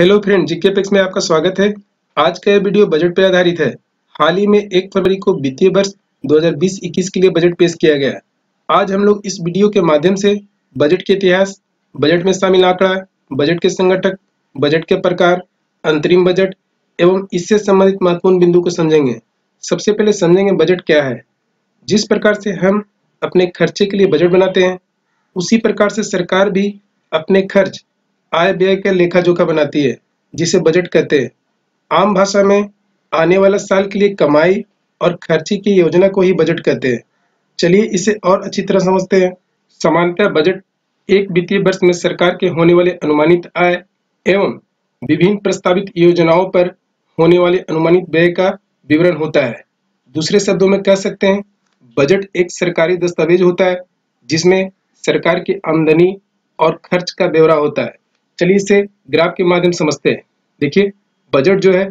Hello friend, GK apex में आपका स्वागत है। आज का यह वीडियो बजट पर आधारित है। हाल ही में 1 फरवरी को वित्तीय वर्ष 2020-21 के लिए बजट पेश किया गया। आज हम लोग इस वीडियो के माध्यम से बजट के इतिहास, बजट में शामिल आंकड़ा, बजट के संगठक, बजट के प्रकार, अंतरिम बजट एवं इससे संबंधित महत्वपूर्ण बिंदु को समझेंगे। सबसे पहले समझेंगे बजट क्या है। जिस प्रकार से हम अपने खर्चे के लिए बजट बनाते हैं, उसी प्रकार से सरकार भी अपने खर्च, आय व्यय का लेखा जोखा बनाती है, जिसे बजट कहते हैं। आम भाषा में आने वाला साल के लिए कमाई और खर्चे की योजना को ही बजट कहते हैं। चलिए इसे और अच्छी तरह समझते हैं। सामान्यतः बजट एक वित्तीय वर्ष में सरकार के होने वाले अनुमानित आय एवं विभिन्न प्रस्तावित योजनाओं पर होने वाले अनुमानित व्यय का विवरण होता है। दूसरे शब्दों में कह सकते हैं, बजट एक सरकारी दस्तावेज होता है जिसमें सरकार की आमदनी और खर्च का ब्यौरा होता है। चलिए इसे ग्राफ के माध्यम समझते हैं। देखिए, बजट जो है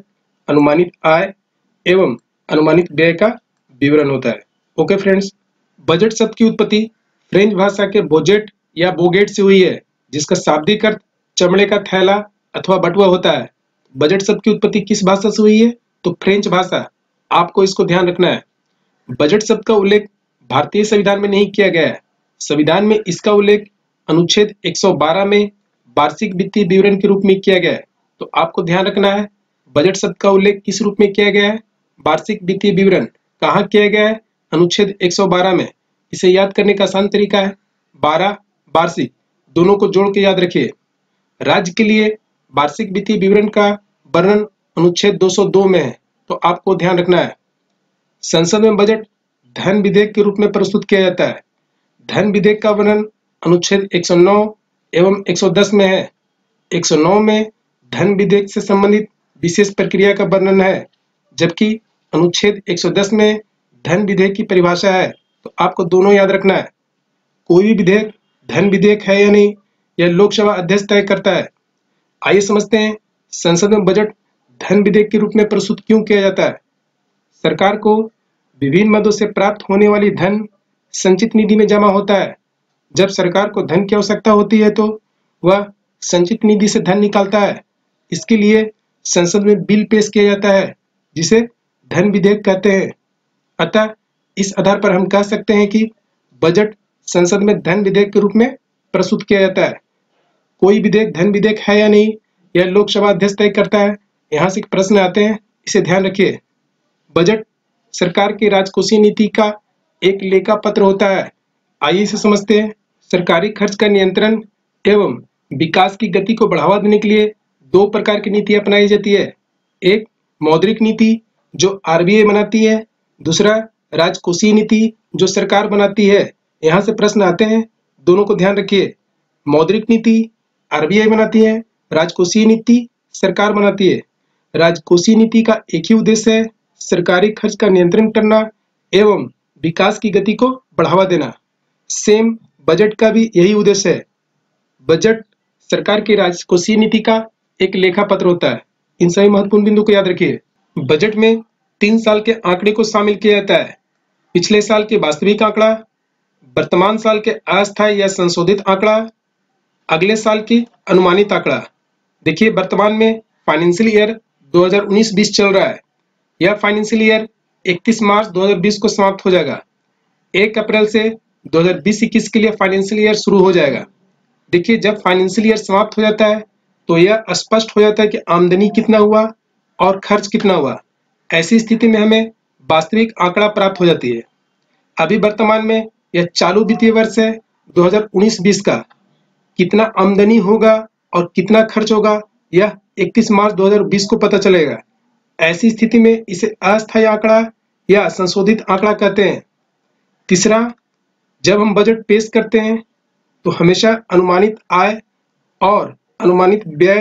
अनुमानित आय एवं अनुमानित व्यय का विवरण होता है। ओके फ्रेंड्स, बजट शब्द की उत्पत्ति फ्रेंच भाषा के बोजेट या बोगेट से हुई है, जिसका शाब्दिक अर्थ चमड़े का थैला अथवा बटुआ होता है। बजट शब्द की उत्पत्ति किस भाषा से हुई है? तो फ्रेंच भाषा। आपको इसको ध्यान रखना है। बजट शब्द का उल्लेख भारतीय संविधान में नहीं किया गया है। संविधान में इसका उल्लेख अनुच्छेद 112 में वार्षिक वित्तीय विवरण के रूप में किया गया है। तो आपको ध्यान रखना है, बजट शब्द का उल्लेख किस रूप में किया गया है? वार्षिक वित्तीय विवरण। कहाँ किया गया है? अनुच्छेद 112 में। इसे याद करने का आसान तरीका है 12 वार्षिक, दोनों को जोड़ के याद रखिए। राज्य के लिए वार्षिक वित्तीय विवरण का वर्णन अनुच्छेद 202 में है, तो आपको ध्यान रखना है। संसद में बजट धन विधेयक के रूप में प्रस्तुत किया जाता है। धन विधेयक का वर्णन अनुच्छेद 109 एवं 110 में है। 109 में धन विधेयक से संबंधित विशेष प्रक्रिया का वर्णन है, जबकि अनुच्छेद 110 में धन विधेयक की परिभाषा है। तो आपको दोनों याद रखना है। कोई भी विधेयक धन विधेयक है या नहीं, यह लोकसभा अध्यक्ष तय करता है। आइए समझते हैं, संसद में बजट धन विधेयक के रूप में प्रस्तुत क्यों किया जाता है। सरकार को विभिन्न मदों से प्राप्त होने वाली धन संचित निधि में जमा होता है। जब सरकार को धन की आवश्यकता होती है तो वह संचित निधि से धन निकालता है। इसके लिए संसद में बिल पेश किया जाता है, जिसे धन विधेयक कहते हैं। अतः इस आधार पर हम कह सकते हैं कि बजट संसद में धन विधेयक के रूप में प्रस्तुत किया जाता है। कोई विधेयक धन विधेयक है या नहीं, यह लोकसभा अध्यक्ष तय करता है। यहाँ से प्रश्न आते हैं, इसे ध्यान रखिए। बजट सरकार की राजकोषीय नीति का एक लेखा पत्र होता है। आइए इसे समझते हैं। सरकारी खर्च का नियंत्रण एवं विकास की गति को बढ़ावा देने के लिए दो प्रकार की नीति अपनाई जाती है। एक मौद्रिक नीति जो आरबीआई बनाती है, दूसरा राजकोषीय नीति जो सरकार बनाती है। यहाँ से प्रश्न आते हैं, दोनों को ध्यान रखिए। मौद्रिक नीति आरबीआई बनाती है, राजकोषीय नीति सरकार बनाती है। राजकोषीय नीति का एक ही उद्देश्य है, सरकारी खर्च का नियंत्रण करना एवं विकास की गति को बढ़ावा देना। सेम बजट का भी यही उद्देश्य है। बजट सरकार की राजकोषीय नीति का एक लेखा पत्र होता है। इन सभी महत्वपूर्ण बिंदु को याद रखिए। बजट में 3 साल के आंकड़े को शामिल किया जाता है। पिछले साल के वास्तविक आंकड़ा, वर्तमान साल के अस्थायी या संशोधित आंकड़ा, अगले साल की अनुमानित आंकड़ा। देखिए, वर्तमान में फाइनेंशियल ईयर 2019-20 चल रहा है। यह फाइनेंशियल ईयर 31 मार्च 2020 को समाप्त हो जाएगा। 1 अप्रैल से 2020-21 के लिए फाइनेंशियल ईयर शुरू हो जाएगा। देखिए, जब फाइनेंशियल ईयर समाप्त हो जाता है तो यह स्पष्ट हो जाता है कि आमदनी कितना हुआ और खर्च कितना हुआ। ऐसी स्थिति में हमें वास्तविक आंकड़ा प्राप्त हो जाती है। अभी वर्तमान में यह चालू वित्तीय वर्ष है 2019-20 का। कितना आमदनी होगा और कितना खर्च होगा, यह 31 मार्च 2020 को पता चलेगा। ऐसी स्थिति में इसे अस्थायी आंकड़ा या संशोधित आंकड़ा कहते हैं। तीसरा, जब हम बजट पेश करते हैं तो हमेशा अनुमानित आय और अनुमानित व्यय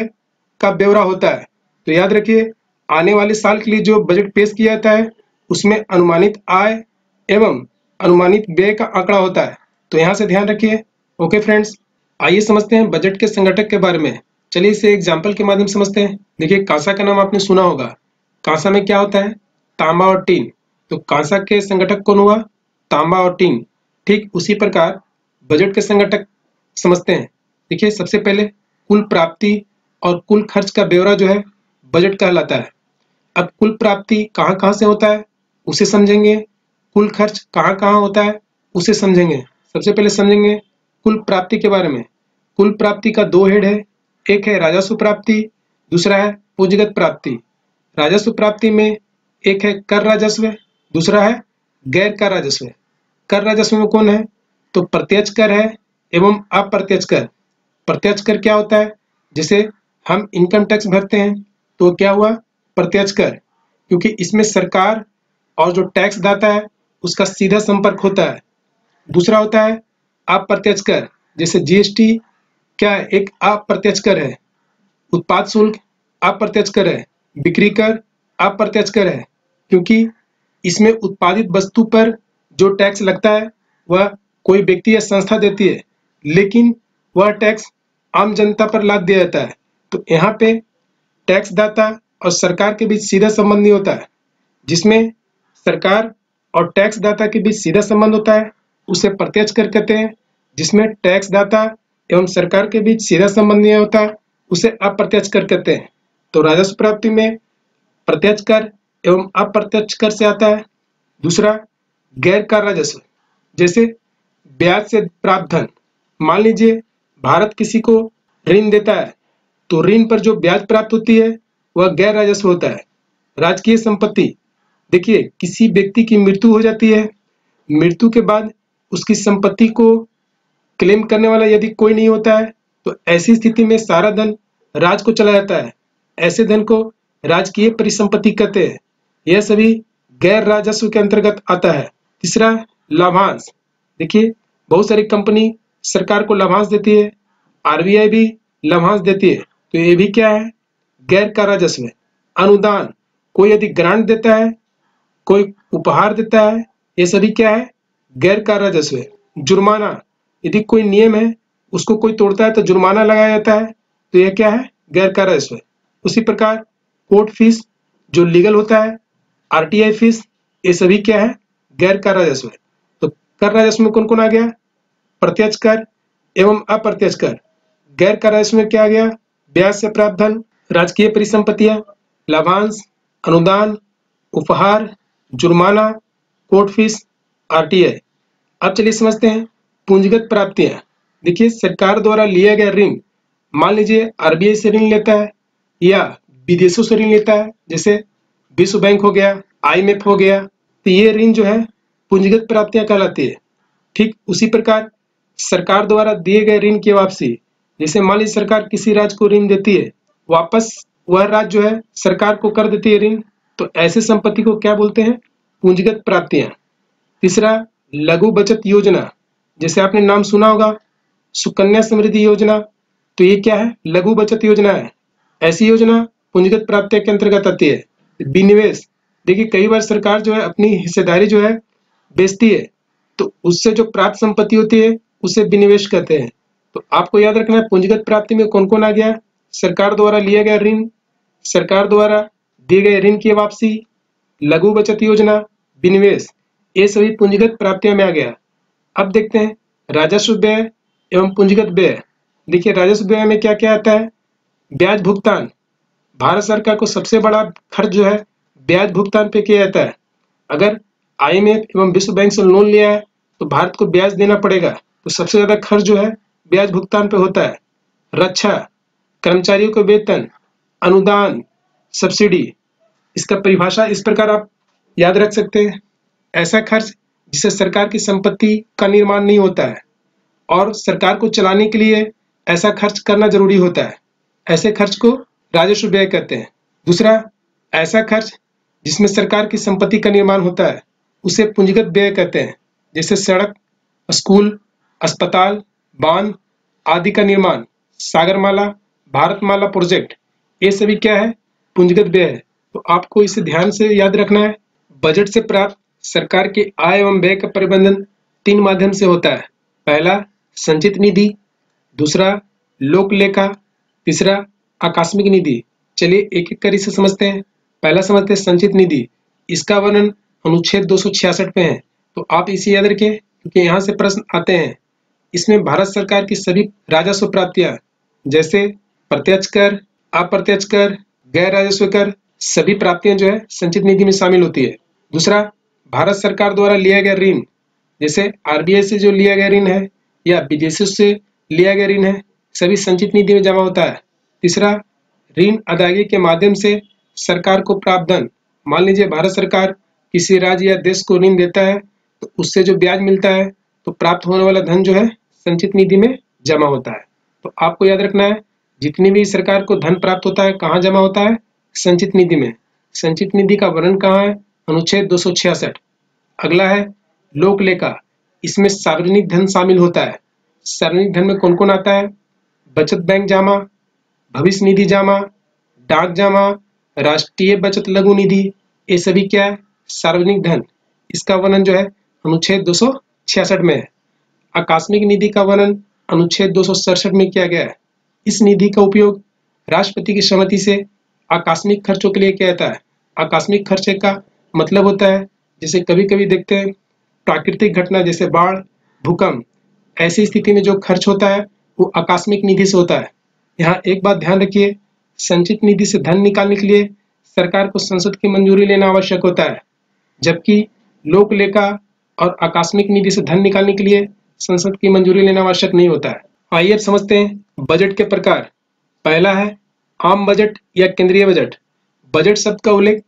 का ब्यौरा होता है। तो याद रखिए, आने वाले साल के लिए जो बजट पेश किया जाता है उसमें अनुमानित आय एवं अनुमानित व्यय का आंकड़ा होता है। तो यहाँ से ध्यान रखिए। ओके फ्रेंड्स, आइए समझते हैं बजट के संगठक के बारे में। चलिए इसे एग्जाम्पल के माध्यम समझते हैं। देखिए, कांसा का नाम आपने सुना होगा। कांसा में क्या होता है? तांबा और टीन। तो कांसा के संगठक कौन हुआ? तांबा और टीन। ठीक उसी प्रकार बजट के संगठक समझते हैं। देखिए, सबसे पहले कुल प्राप्ति और कुल खर्च का ब्यौरा जो है बजट कहलाता है। अब कुल प्राप्ति कहाँ कहाँ से होता है उसे समझेंगे, कुल खर्च कहाँ कहाँ होता है उसे समझेंगे। सबसे पहले समझेंगे कुल प्राप्ति के बारे में। कुल प्राप्ति का दो हेड है, एक है राजस्व प्राप्ति, दूसरा है पूंजीगत प्राप्ति। राजस्व प्राप्ति में एक है कर राजस्व, दूसरा है गैर कर राजस्व। कर राजस्व में कौन है तो प्रत्यक्ष कर है एवं अप्रत्यक्ष कर। प्रत्यक्ष कर क्या होता है, जिसे हम इनकम टैक्स भरते हैं तो क्या हुआ प्रत्यक्ष कर, क्योंकि इसमें सरकार और जो टैक्स दाता है उसका सीधा संपर्क होता है। दूसरा होता है अप्रत्यक्ष कर, जैसे जीएसटी क्या है, एक अप्रत्यक्ष कर है, उत्पाद शुल्क अप्रत्यक्ष कर है, बिक्री कर अप्रत्यक्ष कर है, क्योंकि इसमें उत्पादित वस्तु पर जो टैक्स लगता है वह कोई व्यक्ति या संस्था देती है, लेकिन वह टैक्स आम जनता पर लाद दिया जाता है। तो यहाँ पे टैक्स दाता और सरकार के बीच सीधा संबंध नहीं होता है। जिसमें सरकार और टैक्स दाता के बीच सीधा संबंध होता है उसे प्रत्यक्ष कर कहते हैं, जिसमें टैक्स दाता एवं सरकार के बीच सीधा संबंध नहीं होता उसे अप्रत्यक्ष कर कहते हैं। तो राजस्व प्राप्ति में प्रत्यक्ष कर एवं अप्रत्यक्ष कर से आता है। दूसरा गैर कर राजस्व, जैसे ब्याज से प्राप्त धन। मान लीजिए भारत किसी को ऋण देता है तो ऋण पर जो ब्याज प्राप्त होती है वह गैर राजस्व होता है। राजकीय संपत्ति, देखिए किसी व्यक्ति की मृत्यु हो जाती है, मृत्यु के बाद उसकी संपत्ति को क्लेम करने वाला यदि कोई नहीं होता है तो ऐसी स्थिति में सारा धन राज को चला जाता है। ऐसे धन को राजकीय परिसंपत्ति कहते हैं। यह सभी गैर राजस्व के अंतर्गत आता है। तीसरा लाभांश, देखिए बहुत सारी कंपनी सरकार को लाभांश देती है, आरबीआई भी लाभांश देती है, तो ये भी क्या है गैर का राजस्व। अनुदान, कोई यदि ग्रांट देता है, कोई उपहार देता है, ये सभी क्या है गैर का राजस्व। जुर्माना, यदि कोई नियम है उसको कोई तोड़ता है तो जुर्माना लगाया जाता है, तो यह क्या है गैर का राजस्व। उसी प्रकार कोर्ट फीस जो लीगल होता है, आरटीआई फीस, ये सभी क्या है गैर का राजस्व। तो कर राजस्व में कौन कौन आ गया, प्रत्यक्ष कर एवं अप्रत्यक्ष कर। गैर कर राजस्व में क्या आ गया, ब्याज से प्राप्त धन, राजकीय परिसंपत्तियां, लाभांश, अनुदान, उपहार, जुर्माना, कोर्ट फीस, आरटीआई। अब चलिए समझते हैं पूंजीगत प्राप्तियां। देखिए सरकार द्वारा लिया गया ऋण, मान लीजिए आरबीआई से ऋण लेता है या विदेशों से ऋण लेता है, जैसे विश्व बैंक हो गया, आईएमएफ हो गया, तो ये ऋण जो है पूंजीगत प्राप्तियां कहलाती है। ठीक उसी प्रकार सरकार द्वारा दिए गए ऋण की वापसी, जैसे मान लीजिए सरकार किसी राज्य को ऋण देती है, वापस वह राज्य जो है सरकार को कर देती है ऋण, तो ऐसे संपत्ति को क्या बोलते हैं पूंजीगत प्राप्तियां। तीसरा लघु बचत योजना, जैसे आपने नाम सुना होगा सुकन्या समृद्धि योजना, तो ये क्या है लघु बचत योजना है, ऐसी योजना पूंजीगत प्राप्तियां के अंतर्गत आती है। विनिवेश, देखिए कई बार सरकार जो है अपनी हिस्सेदारी जो है बेचती है, तो उससे जो प्राप्त संपत्ति होती है उसे विनिवेश कहते हैं। तो आपको याद रखना है पूंजीगत प्राप्ति में कौन कौन आ गया, सरकार द्वारा लिया गया ऋण, सरकार द्वारा दिए गए ऋण की वापसी, लघु बचत योजना, विनिवेश, ये सभी पूंजीगत प्राप्तियां में आ गया। अब देखते हैं राजस्व व्यय एवं पूंजीगत व्यय। देखिए राजस्व व्यय में क्या क्या आता है, ब्याज भुगतान, भारत सरकार को सबसे बड़ा खर्च जो है ब्याज भुगतान पे किया जाता है। अगर आईएमएफ एवं विश्व बैंक से लोन लिया है तो भारत को ब्याज देना पड़ेगा, तो सबसे ज्यादा खर्च जो है ब्याज भुगतान पे होता है। रक्षा, कर्मचारियों के वेतन, अनुदान, सब्सिडी, इसका परिभाषा इस प्रकार आप याद रख सकते हैं, ऐसा खर्च जिससे सरकार की संपत्ति का निर्माण नहीं होता है और सरकार को चलाने के लिए ऐसा खर्च करना जरूरी होता है, ऐसे खर्च को राजस्व व्यय कहते हैं। दूसरा ऐसा खर्च जिसमें सरकार की संपत्ति का निर्माण होता है उसे पूंजीगत व्यय कहते हैं, जैसे सड़क, स्कूल, अस्पताल, बांध आदि का निर्माण, सागरमाला, भारतमाला प्रोजेक्ट, ये सभी क्या है पूंजीगत व्यय है। तो आपको इसे ध्यान से याद रखना है। बजट से प्राप्त सरकार के आय एवं व्यय का प्रबंधन तीन माध्यम से होता है, पहला संचित निधि, दूसरा लोक लेखा, तीसरा आकस्मिक निधि। चलिए एक एक कर इसे समझते हैं। पहला समझते हैं संचित निधि, इसका वर्णन अनुच्छेद 266 में है, तो आप इसे याद रखें क्योंकि यहाँ से प्रश्न आते हैं। इसमें भारत सरकार की सभी राजस्व प्राप्तियां जैसे प्रत्यक्ष कर अप्रत्यक्ष कर, गैर राजस्व कर सभी प्राप्तियां जो है संचित निधि में शामिल होती है। दूसरा, भारत सरकार द्वारा लिया गया ऋण, जैसे आरबीआई से जो लिया गया ऋण है या विदेशों से लिया गया ऋण है, सभी संचित निधि में जमा होता है। तीसरा, ऋण अदायगी के माध्यम से सरकार को प्राप्त धन, मान लीजिए भारत सरकार किसी राज्य या देश को ऋण देता है तो उससे जो ब्याज मिलता है तो प्राप्त होने वाला धन जो है संचित निधि में जमा होता है। तो आपको याद रखना है, जितनी भी सरकार को धन प्राप्त होता है कहाँ जमा होता है? संचित निधि में। संचित निधि का वर्णन कहाँ है? अनुच्छेद 266। अगला है लोक लेखा, इसमें सार्वजनिक धन शामिल होता है। सार्वजनिक धन में कौन कौन आता है? बचत बैंक जमा, भविष्य निधि जमा, डाक जमा, राष्ट्रीय बचत लघु निधि, ये सभी क्या है? सार्वजनिक धन। इसका वर्णन जो है अनुच्छेद 266 में है। आकस्मिक निधि का वर्णन अनुच्छेद 267 में किया गया है। इस निधि का उपयोग राष्ट्रपति की सहमति से आकस्मिक खर्चों के लिए किया जाता है। आकस्मिक खर्चे का मतलब होता है, जैसे कभी कभी देखते हैं प्राकृतिक घटना जैसे बाढ़, भूकंप, ऐसी स्थिति में जो खर्च होता है वो आकस्मिक निधि से होता है। यहाँ एक बात ध्यान रखिए, संचित निधि से धन निकालने के लिए सरकार को संसद की मंजूरी लेना आवश्यक होता है, जबकि लोक लेखा और आकस्मिक निधि से धन निकालने के लिए संसद की मंजूरी लेना आवश्यक नहीं होता है। आइए समझते हैं बजट के प्रकार। पहला है आम बजट या केंद्रीय बजट। बजट शब्द का उल्लेख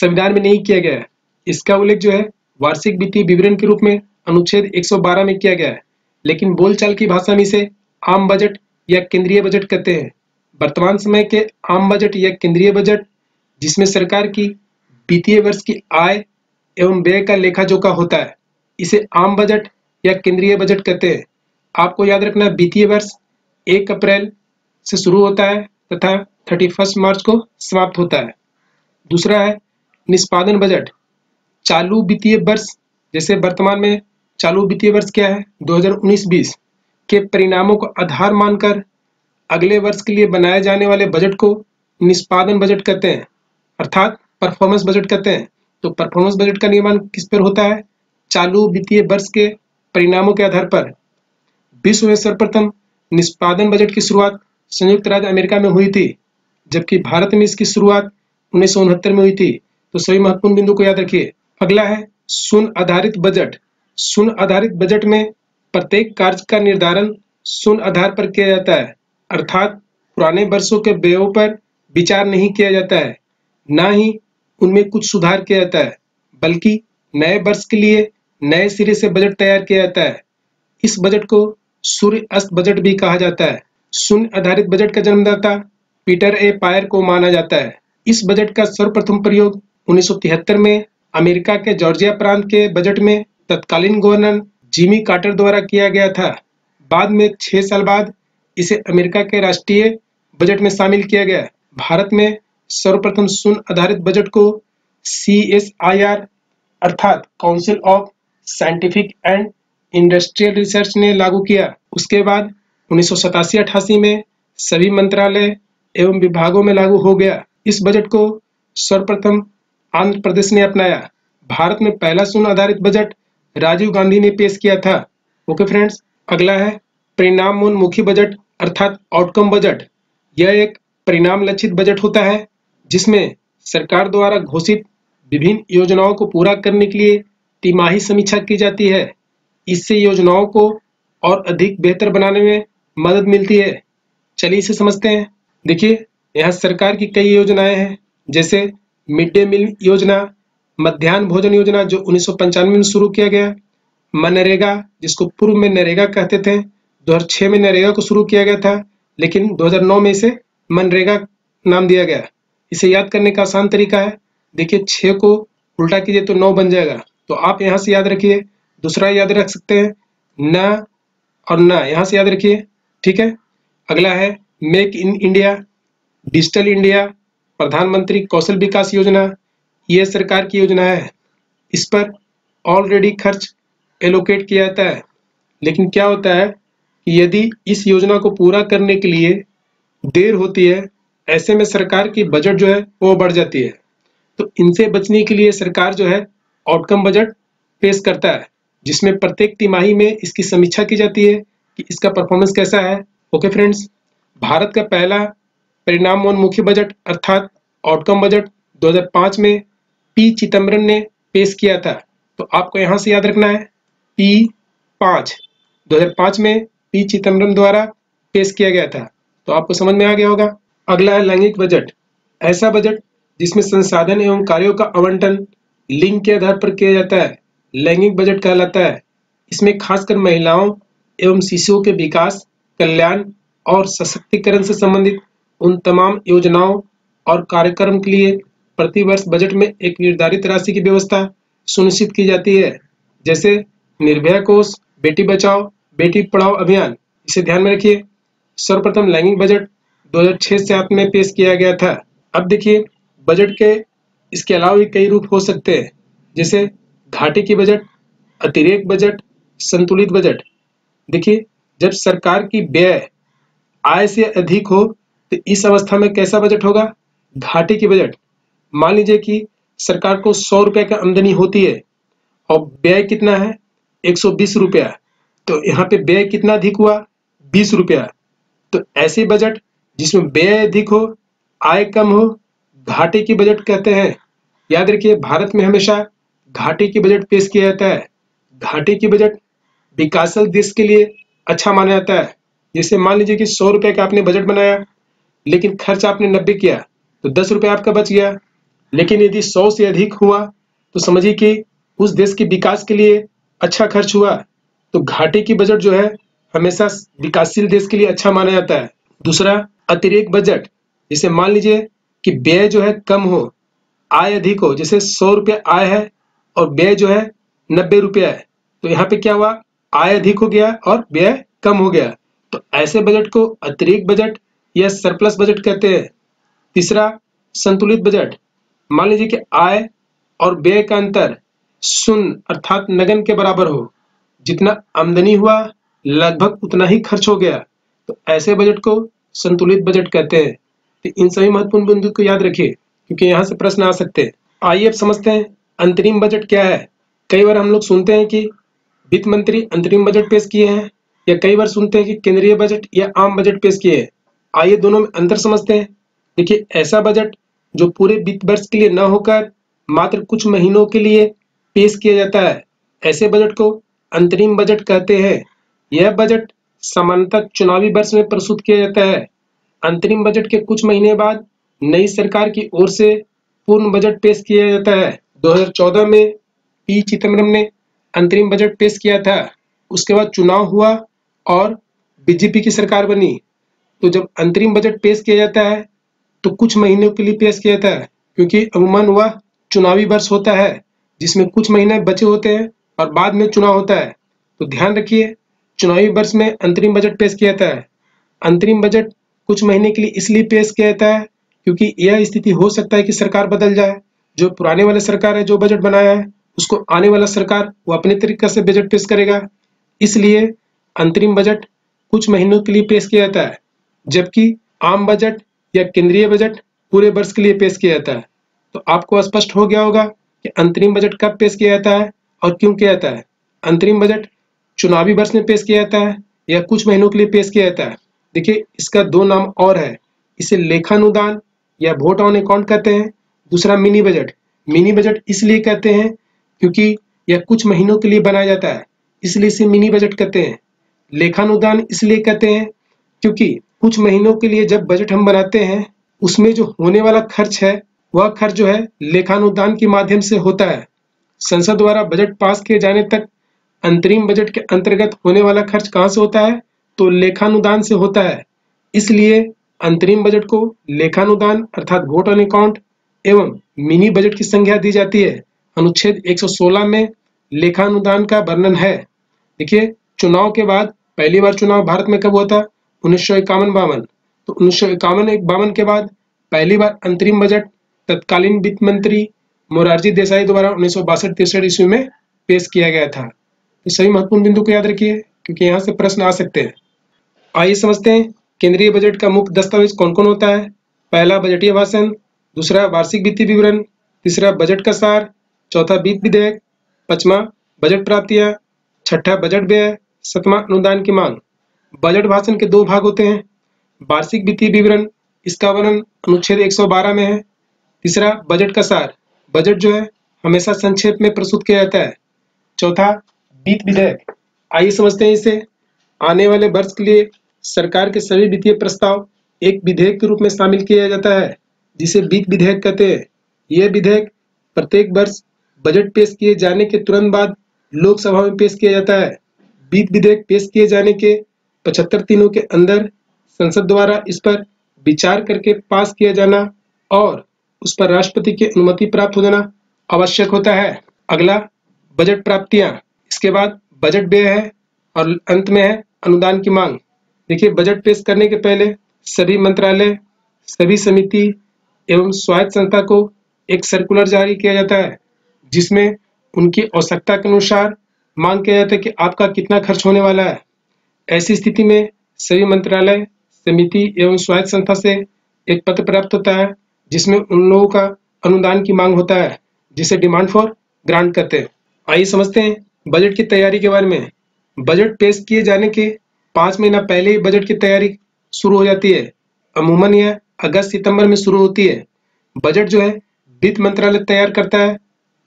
संविधान में नहीं किया गया है। इसका उल्लेख जो है वार्षिक वित्तीय विवरण के रूप में अनुच्छेद 112 में किया गया है, लेकिन बोलचाल की भाषा में इसे आम बजट या केंद्रीय बजट कहते हैं। वर्तमान समय के आम बजट या केंद्रीय बजट, जिसमें सरकार की वित्तीय वर्ष की आय एवं व्यय का लेखा जोखा होता है, इसे आम बजट या केंद्रीय बजट कहते हैं। आपको याद रखना, वित्तीय वर्ष 1 अप्रैल से शुरू होता है तथा 31 मार्च को समाप्त होता है। दूसरा है निष्पादन बजट। चालू वित्तीय वर्ष, जैसे वर्तमान में चालू वित्तीय वर्ष क्या है 2019-20 के परिणामों को आधार मानकर अगले वर्ष के लिए बनाए जाने वाले बजट को निष्पादन बजट कहते हैं, अर्थात परफॉर्मेंस बजट कहते हैं। तो परफॉर्मेंस बजट का निर्माण किस पर होता है? चालू वित्तीय वर्ष के परिणामों के आधार पर। विश्व में सर्वप्रथम निष्पादन बजट की शुरुआत संयुक्त राज्य अमेरिका में हुई थी, जबकि भारत में इसकी शुरुआत 1969 में हुई थी। तो सभी महत्वपूर्ण बिंदु को याद रखिए। अगला है शून्य आधारित बजट। शून्य आधारित बजट में प्रत्येक कार्य का निर्धारण शून्य आधार पर किया जाता है, अर्थात पुराने वर्षों के व्ययों पर विचार नहीं किया जाता है, ना ही उनमें कुछ सुधार किया जाता है, बल्कि नए वर्ष के लिए नए सिरे से बजट तैयार किया जाता है। इस बजट को सूर्य अस्त बजट भी कहा जाता है। शून्य आधारित बजट का जन्मदाता पीटर ए पायर को माना जाता है। इस बजट का सर्वप्रथम प्रयोग 1973 में अमेरिका के जॉर्जिया प्रांत के बजट में तत्कालीन गवर्नर जिमी कार्टर द्वारा किया गया था। बाद में 6 साल बाद इसे अमेरिका के राष्ट्रीय बजट में शामिल किया गया। भारत में सर्वप्रथम शून्य आधारित बजट को CSIR अर्थात council of scientific and industrial research ने लागू किया। उसके बाद 1987-88 में सभी मंत्रालय एवं विभागों में लागू हो गया। इस बजट को सर्वप्रथम आंध्र प्रदेश ने अपनाया। भारत में पहला शून्य आधारित बजट राजीव गांधी ने पेश किया था। ओके फ्रेंड्स, अगला है परिणामोन्मुखी बजट अर्थात आउटकम बजट। यह एक परिणाम लक्षित बजट होता है, जिसमें सरकार द्वारा घोषित विभिन्न योजनाओं को पूरा करने के लिए तिमाही समीक्षा की जाती है। इससे योजनाओं को और अधिक बेहतर बनाने में मदद मिलती है। चलिए इसे समझते हैं। देखिए, यहाँ सरकार की कई योजनाएं हैं, जैसे मिड डे मील योजना, मध्याह्न भोजन योजना जो 1995 में शुरू किया गया, मनरेगा जिसको पूर्व में नरेगा कहते थे, 2006 में नरेगा को शुरू किया गया था, लेकिन 2009 में इसे मनरेगा नाम दिया गया। इसे याद करने का आसान तरीका है, देखिए 6 को उल्टा कीजिए तो 9 बन जाएगा, तो आप यहाँ से याद रखिए। दूसरा याद रख सकते हैं न और ना, यहाँ से याद रखिए, ठीक है। अगला है make in India, digital India, प्रधानमंत्री कौशल विकास योजना, ये सरकार की योजना है। इस पर ऑलरेडी खर्च एलोकेट किया जाता है, लेकिन क्या होता है कि यदि इस योजना को पूरा करने के लिए देर होती है, ऐसे में सरकार की बजट जो है वो बढ़ जाती है। तो इनसे बचने के लिए सरकार जो है आउटकम बजट पेश करता है, जिसमें प्रत्येक तिमाही में इसकी समीक्षा की जाती है कि इसका परफॉर्मेंस कैसा है। ओके फ्रेंड्स, भारत का पहला परिणाम और मुख्य बजट अर्थात आउटकम बजट 2005 में पी चिदम्बरम ने पेश किया था। तो आपको यहां से याद रखना है P5 2005 में पी चिदम्बरम द्वारा पेश किया गया था। तो आपको समझ में आ गया होगा। अगला है लैंगिक बजट। ऐसा बजट जिसमें संसाधन एवं कार्यों का आवंटन लिंग के आधार पर किया जाता है लैंगिक बजट कहलाता है। इसमें खासकर महिलाओं एवं शिशुओं के विकास, कल्याण और सशक्तिकरण से संबंधित उन तमाम योजनाओं और कार्यक्रम के लिए प्रतिवर्ष बजट में एक निर्धारित राशि की व्यवस्था सुनिश्चित की जाती है, जैसे निर्भया कोष, बेटी बचाओ बेटी पढ़ाओ अभियान। इसे ध्यान में रखिए। सर्वप्रथम लैंगिक बजट 2006-07 में पेश किया गया था। अब देखिए बजट के इसके अलावा भी कई रूप हो सकते हैं, जैसे घाटे की बजट, अतिरेक बजट, संतुलित बजट। देखिए जब सरकार की व्यय आय से अधिक हो तो इस अवस्था में कैसा बजट होगा? घाटे की बजट। मान लीजिए कि सरकार को 100 रुपये की आमदनी होती है और व्यय कितना है? 120 रुपया। तो यहाँ पे व्यय कितना अधिक हुआ? 20 रुपया। तो ऐसे बजट जिसमें व्यय अधिक हो, आय कम हो, घाटे की बजट कहते हैं। याद रखिए भारत में हमेशा घाटे की बजट पेश किया जाता है। घाटे की बजट विकासशील देश के लिए अच्छा माना जाता है। जैसे मान लीजिए कि 100 रुपये का आपने बजट बनाया लेकिन खर्च आपने 90 किया तो 10 रुपये आपका बच गया। लेकिन यदि 100 से अधिक हुआ तो समझिए कि उस देश के विकास के लिए अच्छा खर्च हुआ। तो घाटे की बजट जो है हमेशा विकासशील देश के लिए अच्छा माना जाता है। दूसरा अतिरेक बजट, जैसे मान लीजिए कि व्यय जो है कम हो, आय अधिक हो। जैसे 100 रुपये आय है और व्यय जो है 90 रुपया है, तो यहाँ पे क्या हुआ? आय अधिक हो गया और व्यय कम हो गया। तो ऐसे बजट को अतिरिक्त बजट या सरप्लस बजट कहते हैं। तीसरा संतुलित बजट, मान लीजिए कि आय और व्यय का अंतर शून्य अर्थात नगण्य के बराबर हो, जितना आमदनी हुआ लगभग उतना ही खर्च हो गया। तो ऐसे बजट को संतुलित बजट कहते हैं। तो इन सभी महत्वपूर्ण बिंदु को याद रखिए क्योंकि यहाँ से प्रश्न आ सकते हैं। आइए अब समझते हैं अंतरिम बजट क्या है। कई बार हम लोग सुनते हैं कि वित्त मंत्री अंतरिम बजट पेश किए हैं, या कई बार सुनते हैं कि केंद्रीय बजट या आम बजट पेश किए हैं। आइए दोनों में अंतर समझते हैं। देखिए ऐसा बजट जो पूरे वित्त वर्ष के लिए न होकर मात्र कुछ महीनों के लिए पेश किया जाता है, ऐसे बजट को अंतरिम बजट कहते हैं। यह बजट सामान्यतः चुनावी वर्ष में प्रस्तुत किया जाता है। अंतरिम बजट के कुछ महीने बाद नई सरकार की ओर से पूर्ण बजट पेश किया जाता है। 2014 में पी चिदम्बरम ने अंतरिम बजट पेश किया था। उसके बाद चुनाव हुआ और बीजेपी की सरकार बनी। तो जब अंतरिम बजट पेश किया जाता है तो कुछ महीनों के लिए पेश किया जाता है, क्योंकि अमूमन हुआ चुनावी वर्ष होता है जिसमें कुछ महीने बचे होते हैं और बाद में चुनाव होता है। तो ध्यान रखिए चुनावी वर्ष में अंतरिम बजट पेश किया जाता है। अंतरिम बजट कुछ महीने के लिए इसलिए पेश किया जाता है क्योंकि यह स्थिति हो सकता है कि सरकार बदल जाए। जो पुराने वाला सरकार है जो बजट बनाया है उसको आने वाला सरकार वो अपने तरीके से बजट पेश करेगा, इसलिए अंतरिम बजट कुछ महीनों के लिए पेश किया जाता है। जबकि आम बजट या केंद्रीय बजट पूरे वर्ष के लिए पेश किया जाता है। तो आपको स्पष्ट हो गया होगा कि अंतरिम बजट कब पेश किया जाता है और क्यों किया जाता है। अंतरिम बजट चुनावी वर्ष में पेश किया जाता है या कुछ महीनों के लिए पेश किया जाता है। देखिए इसका दो नाम और है, इसे लेखानुदान या वोट ऑन अकाउंट कहते हैं। दूसरा मिनी बजट। मिनी बजट इसलिए कहते हैं क्योंकि यह कुछ महीनों के लिए बनाया जाता है, इसलिए इसे मिनी बजट कहते हैं। लेखानुदान इसलिए कहते हैं क्योंकि कुछ महीनों के लिए जब बजट हम बनाते हैं उसमें जो होने वाला खर्च है वह खर्च जो है लेखानुदान के माध्यम से होता है। संसद द्वारा बजट पास किए जाने तक अंतरिम बजट के अंतर्गत होने वाला खर्च कहाँ से होता है? तो लेखानुदान से होता है। इसलिए अंतरिम बजट को लेखानुदान अर्थात वोट ऑन अकाउंट एवं मिनी बजट की संज्ञा दी जाती है। अनुच्छेद 116 में लेखानुदान का वर्णन है। देखिए चुनाव के बाद पहली बार चुनाव भारत में कब हुआ था? 1951-52। तो 1951-52 के बाद पहली बार अंतरिम बजट तत्कालीन वित्त मंत्री मोरारजी देसाई द्वारा 1962-63 ईस्वी में पेश किया गया था। तो सभी महत्वपूर्ण बिंदु को याद रखिए क्योंकि यहाँ से प्रश्न आ सकते हैं। आइए समझते हैं केंद्रीय बजट का मुख्य दस्तावेज कौन कौन होता है। पहला बजटीय भाषण, दूसरा वार्षिक वित्तीय विवरण, तीसरा बजट का सार, चौथा वित्त विधेयक, पांचवा बजट प्राप्तियां, छठा बजट व्यय, सातवां अनुदान की मांग। बजट भाषण के दो भाग होते हैं, वार्षिक वित्तीय विवरण इसका वर्णन अनुच्छेद 112 में है। तीसरा, बजट का सार, बजट जो है हमेशा संक्षेप में प्रस्तुत किया जाता है। चौथा, वित्त विधेयक, आइए समझते हैं इसे। आने वाले वर्ष के लिए सरकार के सभी वित्तीय प्रस्ताव एक विधेयक के रूप में शामिल किया जाता है जिसे वित्त विधेयक कहते हैं। यह विधेयक प्रत्येक वर्ष बजट पेश किए जाने के तुरंत बाद लोकसभा में पेश किया जाता है। वित्त विधेयक पेश किए जाने के 75 दिनों के अंदर संसद द्वारा इस पर विचार करके पास किया जाना और उस पर राष्ट्रपति की अनुमति प्राप्त हो जाना आवश्यक होता है। अगला, बजट प्राप्तियां, इसके बाद बजट व्यय है और अंत में है अनुदान की मांग। देखिए, बजट पेश करने के पहले सभी मंत्रालय, सभी समिति एवं स्वायत्त संस्था को एक सर्कुलर जारी किया जाता है जिसमें उनकी आवश्यकता के अनुसार मांग किया जाता है कि आपका कितना खर्च होने वाला है। ऐसी स्थिति में सभी मंत्रालय, समिति एवं स्वायत्त संस्था से एक पत्र प्राप्त होता है जिसमें उन लोगों का अनुदान की मांग होता है जिसे डिमांड फॉर ग्रांट कहते हैं। आइए समझते हैं बजट की तैयारी के बारे में। बजट पेश किए जाने के 5 महीना पहले ही बजट की तैयारी शुरू हो जाती है। अमूमन यह अगस्त सितंबर में शुरू होती है। बजट जो है वित्त मंत्रालय तैयार करता है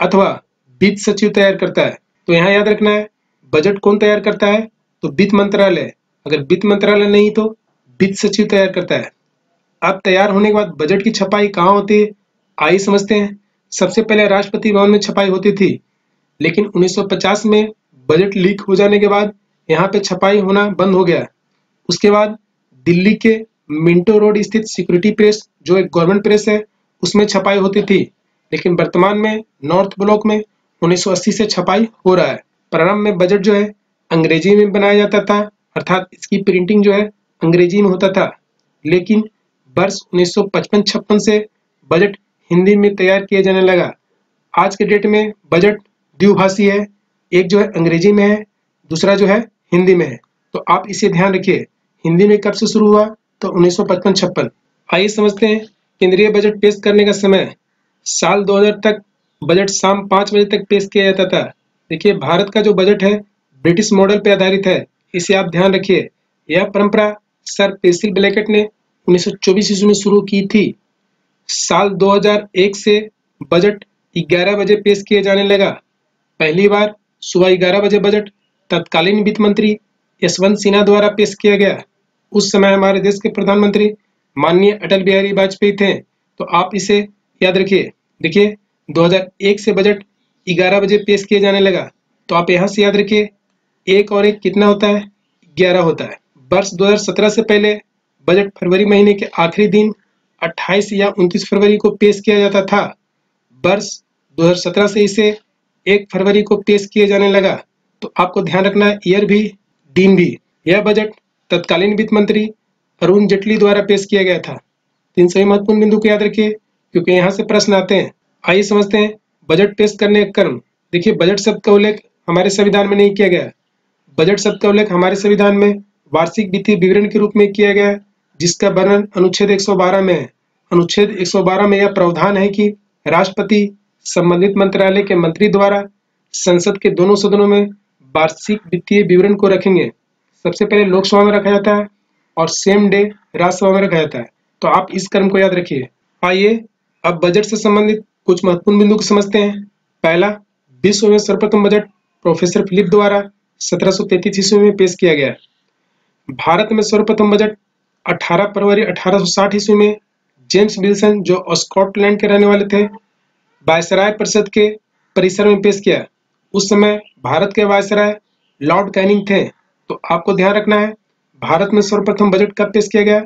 अथवा वित्त सचिव तैयार करता है। तो यहाँ याद रखना है, बजट कौन तैयार करता है? तो वित्त मंत्रालय। अगर वित्त मंत्रालय नहीं तो वित्त सचिव तैयार करता है। अब तैयार होने के बाद बजट की छपाई कहाँ होती है, आइए समझते हैं। सबसे पहले राष्ट्रपति भवन में छपाई होती थी, लेकिन 1950 में बजट लीक हो जाने के बाद यहाँ पे छपाई होना बंद हो गया। उसके बाद दिल्ली के मिंटो रोड स्थित सिक्योरिटी प्रेस, जो एक गवर्नमेंट प्रेस है, उसमें छपाई होती थी, लेकिन वर्तमान में नॉर्थ ब्लॉक में 1980 से छपाई हो रहा है। प्रारंभ में बजट जो है अंग्रेजी में बनाया जाता था, अर्थात इसकी प्रिंटिंग जो है अंग्रेजी में होता था, लेकिन वर्ष 1955-56 से बजट हिंदी में तैयार किया जाने लगा। आज के डेट में बजट द्विभाषी है, एक जो है अंग्रेजी में है, दूसरा जो है हिंदी में है। तो आप इसे ध्यान रखिए। हिंदी में कब से शुरू हुआ? तो 1955-56। आइए समझते हैं केंद्रीय बजट पेश करने का समय। साल 2000 तक बजट शाम 5 बजे तक पेश किया जाता था। देखिए, भारत का जो बजट है ब्रिटिश मॉडल पर आधारित है, इसे आप ध्यान रखिए। यह परंपरा सर पेसिल ब्लैकेट ने 1924 ईस्वी में शुरू की थी। साल 2001 से बजट 11 बजे पेश किया जाने लगा। पहली बार सुबह 11 बजे बजट तत्कालीन वित्त मंत्री यशवंत सिन्हा द्वारा पेश किया गया। उस समय हमारे देश के प्रधानमंत्री माननीय अटल बिहारी वाजपेयी थे, तो आप इसे याद रखिए। देखिए, 2001 से बजट 11 बजे पेश किया जाने लगा, तो आप यहाँ से याद रखिए, 1 और 1 कितना होता है? 11 होता है। वर्ष 2017 से पहले बजट फरवरी महीने के आखिरी दिन 28 या 29 फरवरी को पेश किया जाता था। वर्ष 2017 से इसे 1 फरवरी को पेश किया जाने लगा। तो आपको ध्यान रखना है ईयर भी, दिन भी। यह बजट तत्कालीन वित्त मंत्री अरुण जेटली द्वारा पेश किया गया था। इन सभी महत्वपूर्ण बिंदु को याद रखिए क्योंकि यहाँ से प्रश्न आते हैं। आइए समझते हैं बजट पेश करने का क्रम। देखिए, बजट शब्द का उल्लेख हमारे संविधान में नहीं किया गया। बजट शब्द का उल्लेख हमारे संविधान में वार्षिक वित्तीय विवरण के रूप में किया गया, जिसका वर्णन अनुच्छेद 112 में है। अनुच्छेद 112 में यह प्रावधान है कि राष्ट्रपति संबंधित मंत्रालय के मंत्री द्वारा संसद के दोनों सदनों में वार्षिक वित्तीय विवरण को रखेंगे। सबसे पहले लोकसभा में रखा जाता है और सेम डे राज्यसभा में रखा जाता है। तो आप इस क्रम को याद रखिए। आइए अब बजट से संबंधित कुछ महत्वपूर्ण बिंदु को समझते हैं। पहला, विश्व में सर्वप्रथम बजट प्रोफेसर फिलिप द्वारा 1733 ईस्वी में पेश किया गया। भारत में सर्वप्रथम बजट 18 फरवरी 1860 ईस्वी में जेम्स विल्सन, जो स्कॉटलैंड के रहने वाले थे, वायसराय परिषद के परिसर में पेश किया। उस समय भारत के वायसराय लॉर्ड कैनिंग थे। तो आपको ध्यान रखना है, भारत में सर्वप्रथम बजट कब पेश किया गया?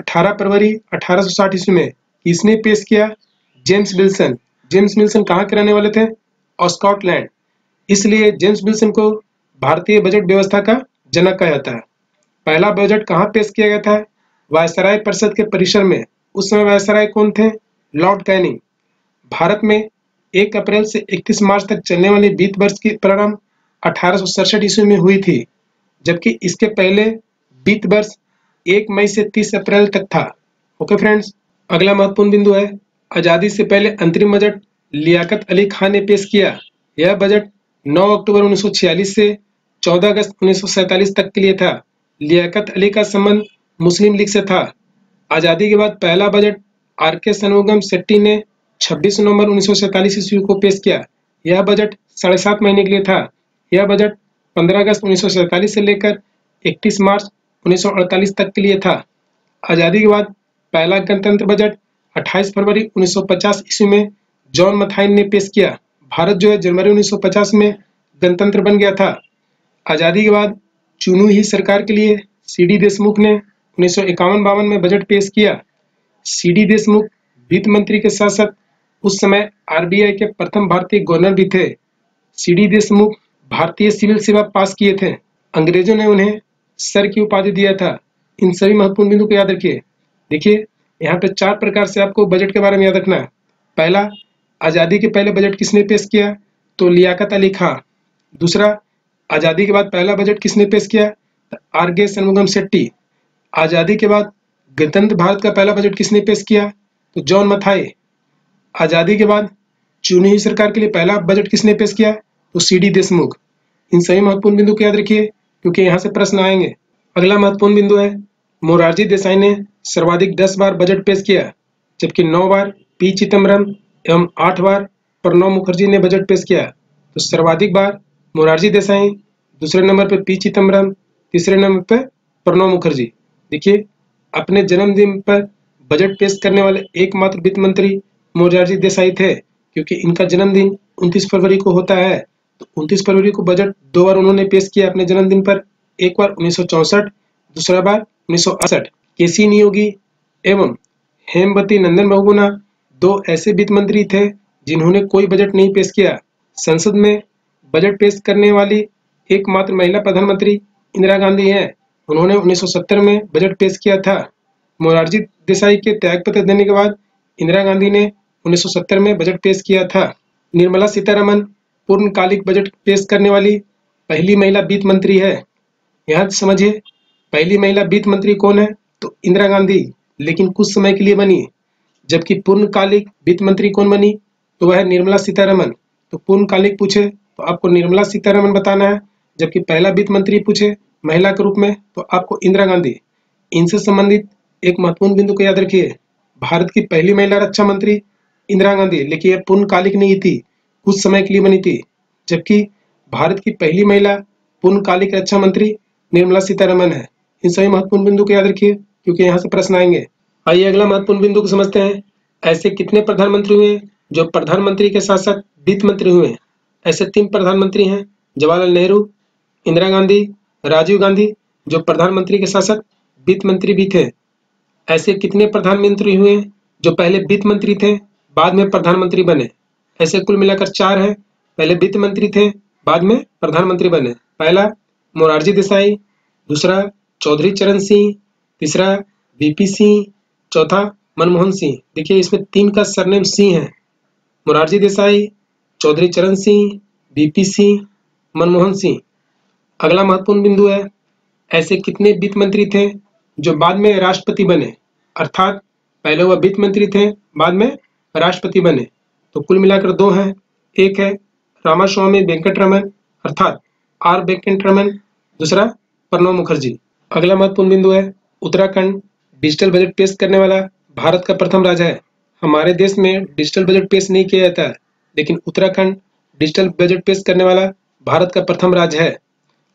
18 फरवरी 1860 ईस्वी में। किसने पेश किया? James Wilson. जेम्स विल्सन कहाँ के रहने वाले थे? स्कॉटलैंड। इसलिए जेम्स विल्सन को भारतीय बजट व्यवस्था का जनक कहा जाता है। पहला बजट कहाँ पेश किया गया था? वायसराय परिषद के परिसर में। उस समय वायसराय कौन थे? Lord Canning. भारत में 1 अप्रैल से 31 मार्च तक चलने वाले वित्त वर्ष की प्रारंभ 1867 ईस्वी में हुई थी, जबकि इसके पहले वित्त वर्ष 1 मई से 30 अप्रैल तक था। ओके फ्रेंड्स, अगला महत्वपूर्ण बिंदु है आज़ादी से पहले अंतरिम बजट लियाकत अली खान ने पेश किया। यह बजट 9 अक्टूबर 1946 से 14 अगस्त 1947 तक के लिए था। लियाकत अली का संबंध मुस्लिम लीग से था। आज़ादी के बाद पहला budget are K Shanmukham Shetty ने 26 नवंबर 1947 ईस्वी को पेश किया। यह बजट 7.5 महीने के लिए था। यह बजट 15 अगस्त 1947 से लेकर 31 मार्च 1948 तक के लिए था। आज़ादी के बाद पहला गणतंत्र बजट 28 फरवरी 1950 ईस्वी में जॉन मथाइन ने पेश किया। भारत जो है जनवरी 1950 में गणतंत्र बन गया था। आज़ादी के बाद चुनी हुई सरकार के लिए सीडी देशमुख ने 1951-52 में बजट पेश किया। सीडी देशमुख वित्त मंत्री के साथ साथ उस समय आरबीआई के प्रथम भारतीय गवर्नर भी थे। सीडी देशमुख भारतीय सिविल सेवा पास किए थे। अंग्रेजों ने उन्हें सर की उपाधि दिया था। इन सभी महत्वपूर्ण बिंदु को याद रखिए। देखिए यहाँ पे 4 प्रकार से आपको बजट के बारे में याद रखना है। पहला, आज़ादी के पहले बजट किसने पेश किया? तो लियाकत अली खां। दूसरा, आज़ादी के बाद पहला बजट किसने पेश किया? तो आर के शनमुगम शेट्टी। आज़ादी के बाद गणतंत्र भारत का पहला बजट किसने पेश किया? तो जॉन मथाई। आज़ादी के बाद चुनी हुई सरकार के लिए पहला बजट किसने पेश किया? तो सीडी देशमुख। इन सभी महत्वपूर्ण बिंदु को याद रखिए क्योंकि यहाँ से प्रश्न आएंगे। अगला महत्वपूर्ण बिंदु है मोरारजी देसाई ने सर्वाधिक 10 बार बजट पेश किया, जबकि 9 बार पी चिदम्बरम एवं 8 बार प्रणब मुखर्जी ने बजट पेश किया। तो सर्वाधिक बार मोरारजी देसाई, दूसरे नंबर पे पी चिदम्बरम, तीसरे नंबर पे प्रणब मुखर्जी। देखिए, अपने जन्मदिन पर बजट पेश करने वाले एकमात्र वित्त मंत्री मोरारजी देसाई थे क्योंकि इनका जन्मदिन 29 फरवरी को होता है। तो 29 फरवरी को बजट 2 बार उन्होंने पेश किया अपने जन्मदिन पर, एक बार 1964, दूसरा बार 1968। केसी नियोगी एवं हेमवती नंदन बहुगुणा 2 ऐसे वित्त मंत्री थे जिन्होंने कोई बजट नहीं पेश किया। संसद में बजट पेश करने वाली एकमात्र महिला प्रधानमंत्री इंदिरा गांधी हैं। उन्होंने 1970 में बजट पेश किया था। मोरारजी देसाई के त्यागपत्र देने के बाद इंदिरा गांधी ने 1970 में बजट पेश किया था। निर्मला सीतारमन पूर्णकालिक बजट पेश करने वाली पहली महिला वित्त मंत्री है। यहाँ समझिए, पहली महिला वित्त मंत्री कौन है? तो इंदिरा गांधी, लेकिन कुछ समय के लिए बनी। जबकि पूर्णकालिक वित्त मंत्री कौन बनी? तो वह निर्मला सीतारमन। तो पूर्णकालिक पूछे तो आपको निर्मला सीतारमन बताना है, जबकि पहला वित्त मंत्री पूछे महिला के रूप में तो आपको इंदिरा गांधी। इनसे संबंधित एक महत्वपूर्ण बिंदु को याद रखिए, भारत की पहली महिला रक्षा मंत्री इंदिरा गांधी, लेकिन यह पूर्णकालिक नहीं थी, कुछ समय के लिए बनी थी। जबकि भारत की पहली महिला पूर्णकालिक रक्षा मंत्री निर्मला सीतारमन है। इन सभी महत्वपूर्ण बिंदु को याद रखिए क्योंकि यहाँ से प्रश्न आएंगे। आइए अगला महत्वपूर्ण बिंदु को समझते हैं। ऐसे कितने प्रधानमंत्री हुए जो प्रधानमंत्री के साथ साथ वित्त मंत्री हुए? ऐसे 3 प्रधानमंत्री हैं, जवाहरलाल नेहरू, इंदिरा गांधी, राजीव गांधी, जो प्रधानमंत्री के साथ साथ वित्त मंत्री भी थे। ऐसे कितने प्रधानमंत्री हुए जो पहले वित्त मंत्री थे बाद में प्रधानमंत्री बने? ऐसे कुल मिलाकर 4 हैं, पहले वित्त मंत्री थे बाद में प्रधानमंत्री बने। पहला मोरारजी देसाई, दूसरा चौधरी चरण सिंह, तीसरा वीपी सिंह, चौथा मनमोहन सिंह। देखिए, इसमें 3 का सरनेम सिंह है, मोरारजी देसाई, चौधरी चरण सिंह, वीपी सिंह, मनमोहन सिंह। अगला महत्वपूर्ण बिंदु है, ऐसे कितने वित्त मंत्री थे जो बाद में राष्ट्रपति बने? अर्थात पहले वह वित्त मंत्री थे बाद में राष्ट्रपति बने। तो कुल मिलाकर 2 हैं। एक है रामास्वामी वेंकटरमन अर्थात आर वेंकटरमन, दूसरा प्रणब मुखर्जी। अगला महत्वपूर्ण बिंदु है, उत्तराखंड डिजिटल बजट पेश करने वाला भारत का प्रथम राज्य है। हमारे देश में डिजिटल बजट पेश नहीं किया जाता है, लेकिन उत्तराखंड डिजिटल बजट पेश करने वाला भारत का प्रथम राज्य है।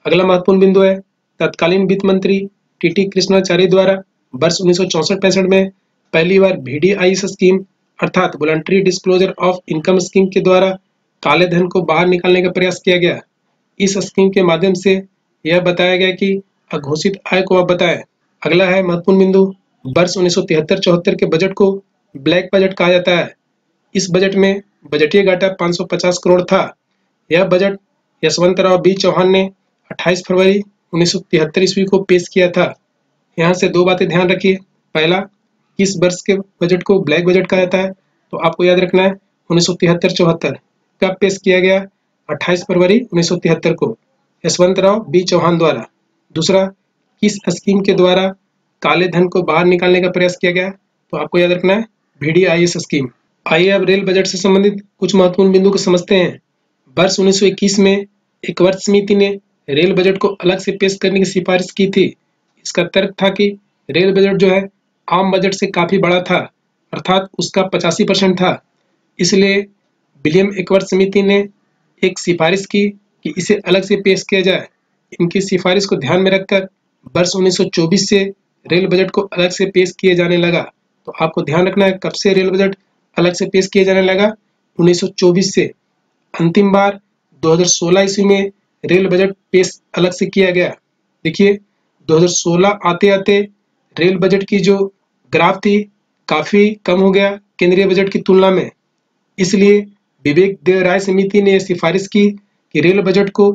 अगला महत्वपूर्ण बिंदु है, तत्कालीन वित्त मंत्री टीटी कृष्णाचार्य द्वारा वर्ष 1964-65 में पहली बार VDIS स्कीम अर्थात voluntary disclosure of income scheme के द्वारा काले धन को बाहर निकालने का प्रयास किया गया। इस स्कीम के माध्यम से यह बताया गया कि अघोषित आय को आप बताएं। अगला है महत्वपूर्ण बिंदु, वर्ष 1973-74 के बजट को ब्लैक बजट कहा जाता है। इस बजट में बजटीय घाटा 550 करोड़ था। यह बजट यशवंतराव बी चौहान ने 28 फरवरी 1973 ईस्वी को पेश किया था। यहाँ से 2 बातें ध्यान रखिए। पहला, किस वर्ष के बजट को ब्लैक बजट कहा जाता है? तो आपको याद रखना है 1973-74। कब पेश किया गया? 28 फरवरी 1973 को, यशवंतराव बी चौहान द्वारा। दूसरा, किस स्कीम के द्वारा काले धन को बाहर निकालने का प्रयास किया गया? तो आपको याद रखना है VDIS स्कीम। आइए अब रेल बजट से संबंधित कुछ महत्वपूर्ण बिंदु को समझते हैं। वर्ष 1921 में एक वर्ष समिति ने रेल बजट को अलग से पेश करने की सिफारिश की थी। इसका तर्क था कि रेल बजट जो है आम बजट से काफ़ी बड़ा था, अर्थात उसका 85% था। इसलिए विलियम एक्सपर्ट समिति ने एक सिफारिश की कि इसे अलग से पेश किया जाए। इनकी सिफारिश को ध्यान में रखकर वर्ष 1924 से रेल बजट को अलग से पेश किए जाने लगा। तो आपको ध्यान रखना है कब से रेल बजट अलग से पेश किया जाने लगा, 1924 से। अंतिम बार 2016 ईस्वी में रेल बजट पेश अलग से किया गया। देखिए 2016 आते आते रेल बजट की जो ग्राफ थी काफ़ी कम हो गया केंद्रीय बजट की तुलना में। इसलिए विवेक देव राय समिति ने यह सिफारिश की कि रेल बजट को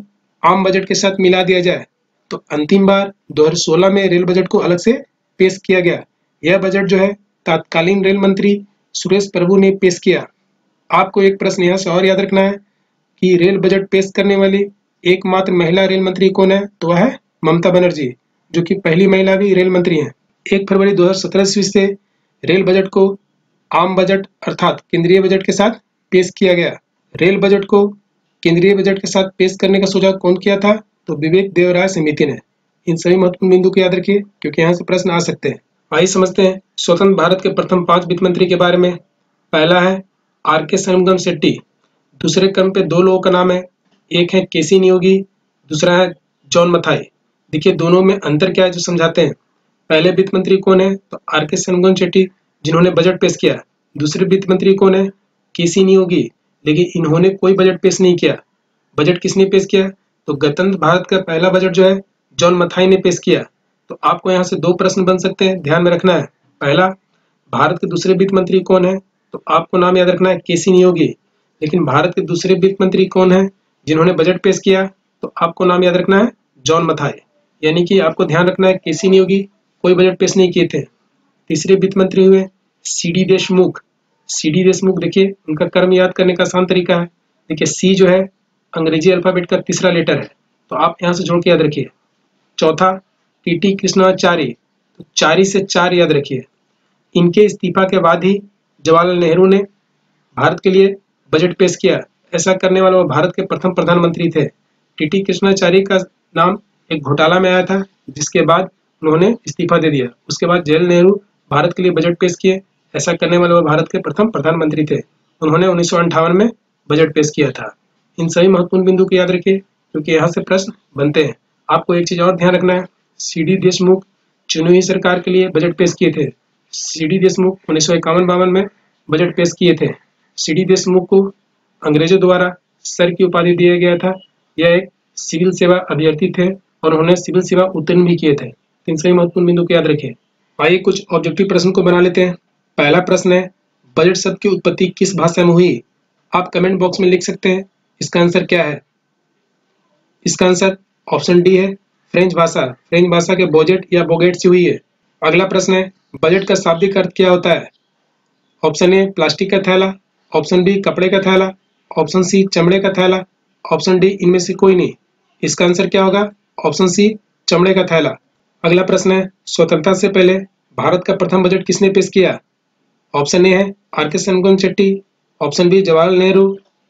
आम बजट के साथ मिला दिया जाए। तो अंतिम बार 2016 में रेल बजट को अलग से पेश किया गया। यह बजट जो है तत्कालीन रेल मंत्री सुरेश प्रभु ने पेश किया। आपको एक प्रश्न यहाँ से और याद रखना है कि रेल बजट पेश करने वाली एकमात्र महिला रेल मंत्री कौन है, तो वह है ममता बनर्जी, जो कि पहली महिला भी रेल मंत्री हैं। 1 फरवरी 2017 ईस्वी से रेल बजट को आम बजट अर्थात केंद्रीय बजट के साथ पेश किया गया। रेल बजट को केंद्रीय बजट के साथ पेश करने का सुझाव कौन किया था, तो विवेक देवराय समिति ने। इन सभी महत्वपूर्ण बिंदु को याद रखिए क्योंकि यहाँ से प्रश्न आ सकते हैं। आइए समझते हैं स्वतंत्र भारत के प्रथम 5 वित्त मंत्री के बारे में। पहला है आर.के. शरणगम शेट्टी। दूसरे क्रम पे 2 लोगों का नाम है, एक है केसी नियोगी, दूसरा है जॉन मथाई। देखिए दोनों में अंतर क्या है जो समझाते हैं। पहले वित्त मंत्री कौन है, तो आर.के. शरणगम शेट्टी, जिन्होंने बजट पेश किया। दूसरे वित्त मंत्री कौन है, केसी नियोगी, लेकिन इन्होंने कोई बजट पेश नहीं किया। बजट किसने पेश किया, तो गणतंत्र भारत का पहला बजट जो है जॉन मथाई ने पेश किया। तो आपको यहाँ से 2 प्रश्न बन सकते हैं, ध्यान में रखना है। पहला, भारत के दूसरे वित्त मंत्री कौन है, तो आपको नाम याद रखना है केसी नियोगी। लेकिन भारत के दूसरे वित्त मंत्री कौन है जिन्होंने बजट पेश किया, तो आपको नाम याद रखना है जॉन मथाई। यानी कि आपको ध्यान रखना है केसी नियोगी कोई बजट पेश नहीं किए थे। तीसरे वित्त मंत्री हुए सी.डी. देशमुख। सी.डी. देशमुख, देखिए उनका क्रम याद करने का आसान तरीका है। देखिए सी जो है अंग्रेजी अल्फाबेट का तीसरा लेटर है, तो आप यहाँ से जोड़ के याद रखिए। चौथा टी.टी. कृष्णाचारी, तो चारी से 4 याद रखिए। इनके इस्तीफा के बाद ही जवाहरलाल नेहरू ने भारत के लिए बजट पेश किया। ऐसा करने वाले वो भारत के प्रथम प्रधानमंत्री थे। टी.टी. कृष्णाचारी का नाम एक घोटाला में आया था, जिसके बाद उन्होंने इस्तीफा दे दिया। उसके बाद जवाहरलाल नेहरू भारत के लिए बजट पेश किए। ऐसा करने वाले वो भारत के प्रथम प्रधानमंत्री थे। उन्होंने 1958 में बजट पेश किया था। इन सभी महत्वपूर्ण बिंदु को याद रखिए क्योंकि यहाँ से प्रश्न बनते हैं। आपको एक चीज़ और ध्यान रखना है, सी.डी. देशमुख चुनी सरकार के लिए बजट पेश किए थे। सी.डी. देशमुख 1951-52 में बजट पेश किए थे। सी.डी. देशमुख को अंग्रेजों द्वारा सर की उपाधि दिया गया था। यह एक सिविल सेवा अभ्यर्थी थे और उन्होंने सिविल सेवा उत्तीर्ण भी किए थे। इन सभी महत्वपूर्ण बिंदु को याद रखिए। आइए कुछ ऑब्जेक्टिव प्रश्न को बना लेते हैं। पहला प्रश्न है, बजट शब्द की उत्पत्ति किस भाषा में हुई? आप कमेंट बॉक्स में लिख सकते हैं। इसका आंसर क्या है? इसका आंसर ऑप्शन डी है, फ्रेंच भाषा। फ्रेंच भाषा के बोजेट या बोगेट से हुई है। अगला प्रश्न है, बजट का शाब्दिक अर्थ क्या होता है? ऑप्शन ए प्लास्टिक का थैला, ऑप्शन बी कपड़े का थैला, ऑप्शन सी चमड़े का थैला, ऑप्शन डी इनमें से कोई नहीं। इसका आंसर क्या होगा? ऑप्शन सी चमड़े का थैला। अगला प्रश्न है, स्वतंत्रता से पहले भारत का प्रथम बजट किसने पेश किया? ऑप्शन ए है R K. Shanmukham Chetty, option B Jawaharlal Nehru,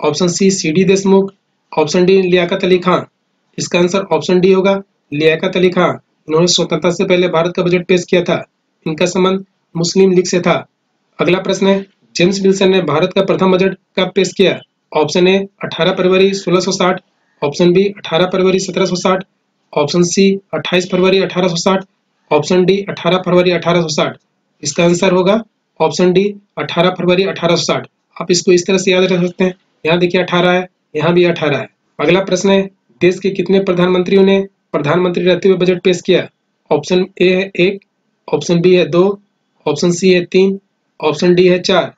option C C D. Deshmukh, option D Liaquat Ali Khan. इसका आंसर ऑप्शन डी होगा, लियाकत अली खान। इन्होंने स्वतंत्रता से पहले भारत का बजट पेश किया था। इनका संबंध मुस्लिम लीग से था। अगला प्रश्न है, जेम्स विल्सन ने भारत का प्रथम बजट कब पेश किया? ऑप्शन ए 18 फरवरी 1660, ऑप्शन बी 18 फरवरी 1760, ऑप्शन सी 28 फरवरी 1860, ऑप्शन डी 18 फरवरी 1860। इसका आंसर होगा ऑप्शन डी 18 फरवरी 1860। आप इसको इस तरह से याद रख सकते हैं। यहाँ देखिए 18 है, यहाँ भी 18 है। अगला प्रश्न है, देश के कितने प्रधानमंत्रियों ने प्रधानमंत्री रहते हुए बजट पेश किया? ऑप्शन ए है 1, ऑप्शन बी है 2, ऑप्शन सी है 3, ऑप्शन डी है 4।